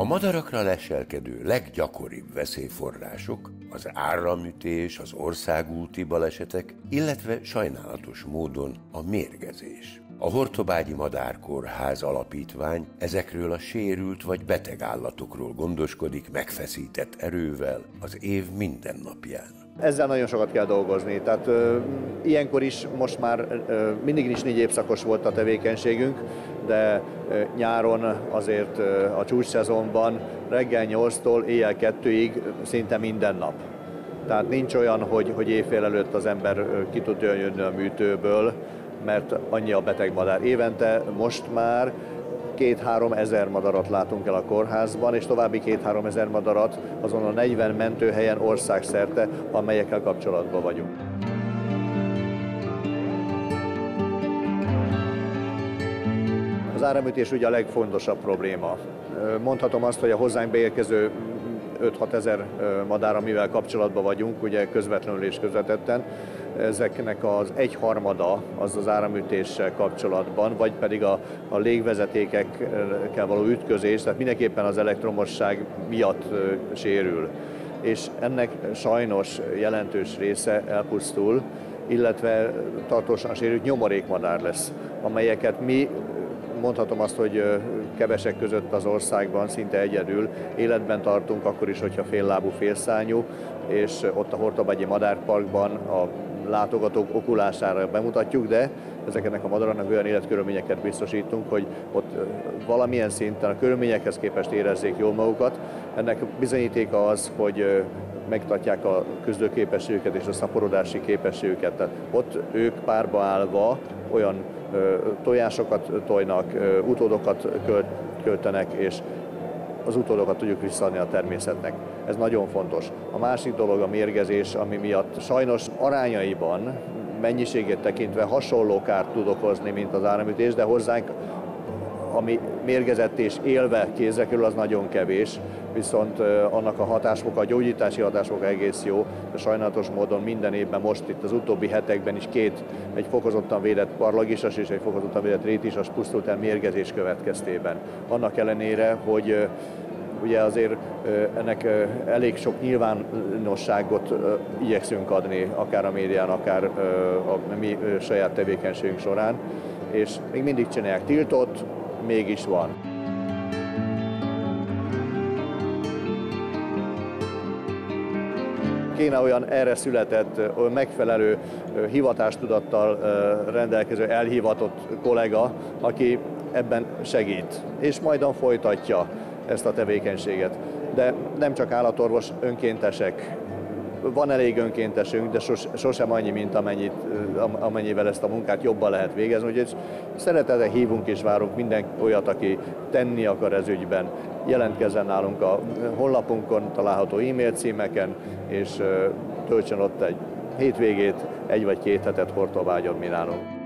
A madarakra leselkedő leggyakoribb veszélyforrások az áramütés, az országúti balesetek, illetve sajnálatos módon a mérgezés. A Hortobágyi Madárkórház Alapítvány ezekről a sérült vagy beteg állatokról gondoskodik megfeszített erővel az év minden napján. Ezzel nagyon sokat kell dolgozni, tehát ilyenkor is most már mindig is 4 évszakos volt a tevékenységünk, de nyáron azért a csúcsszezonban reggel 8-tól éjjel 2-ig szinte minden nap. Tehát nincs olyan, hogy éjfél előtt az ember ki tud jönni a műtőből, mert annyi a beteg madár. Évente most már 2-3 ezer madarat látunk el a kórházban, és további 2-3 ezer madarat azon a 40 mentőhelyen országszerte, amelyekkel kapcsolatban vagyunk. Az áramütés ugye a legfontosabb probléma. Mondhatom azt, hogy a hozzánk beérkező 5-6 ezer madár, amivel kapcsolatban vagyunk, ugye közvetlenül és közvetetten, ezeknek az 1/3 az az áramütéssel kapcsolatban, vagy pedig a légvezetékekkel való ütközés, tehát mindenképpen az elektromosság miatt sérül. És ennek sajnos jelentős része elpusztul, illetve tartósan sérült nyomorékmadár lesz, amelyeket mi, mondhatom azt, hogy kevesek között az országban szinte egyedül életben tartunk, akkor is, hogyha féllábú, félszányú, és ott a Hortobágyi Madárparkban a látogatók okulására bemutatjuk, de ezeknek a madaraknak olyan életkörülményeket biztosítunk, hogy ott valamilyen szinten a körülményekhez képest érezzék jól magukat. Ennek bizonyítéka az, hogy megtartják a küzdőképességüket és a szaporodási képességüket. Tehát ott ők párba állva olyan tojásokat tojnak, utódokat költenek, és az utódokat tudjuk visszaadni a természetnek. Ez nagyon fontos. A másik dolog a mérgezés, ami miatt sajnos arányaiban, mennyiségét tekintve hasonló kárt tud okozni, mint az áramütés, de hozzánk, ami mérgezett és élve kézre kerül, az nagyon kevés, viszont annak a hatásfoka, a gyógyítási hatásfoka egész jó, de sajnálatos módon minden évben, most itt az utóbbi hetekben is egy fokozottan védett parlagisas és egy fokozottan védett rétisas pusztult el mérgezés következtében. Annak ellenére, hogy ugye azért ennek elég sok nyilvánosságot igyekszünk adni, akár a médián, akár a mi saját tevékenységünk során, és még mindig csinálják tiltott, mégis van. Kéne olyan erre született, olyan megfelelő hivatástudattal rendelkező elhivatott kollega, aki ebben segít, és majdan folytatja ezt a tevékenységet. De nem csak állatorvos, önkéntesek. Van elég önkéntesünk, de sosem annyi, mint amennyivel ezt a munkát jobban lehet végezni. Úgyhogy szeretettel hívunk és várunk minden olyat, aki tenni akar ez ügyben. Jelentkezzen nálunk a honlapunkon, található e-mail címeken, és töltsön ott egy hétvégét, 1 vagy 2 hetet Hortobágyon mi nálunk.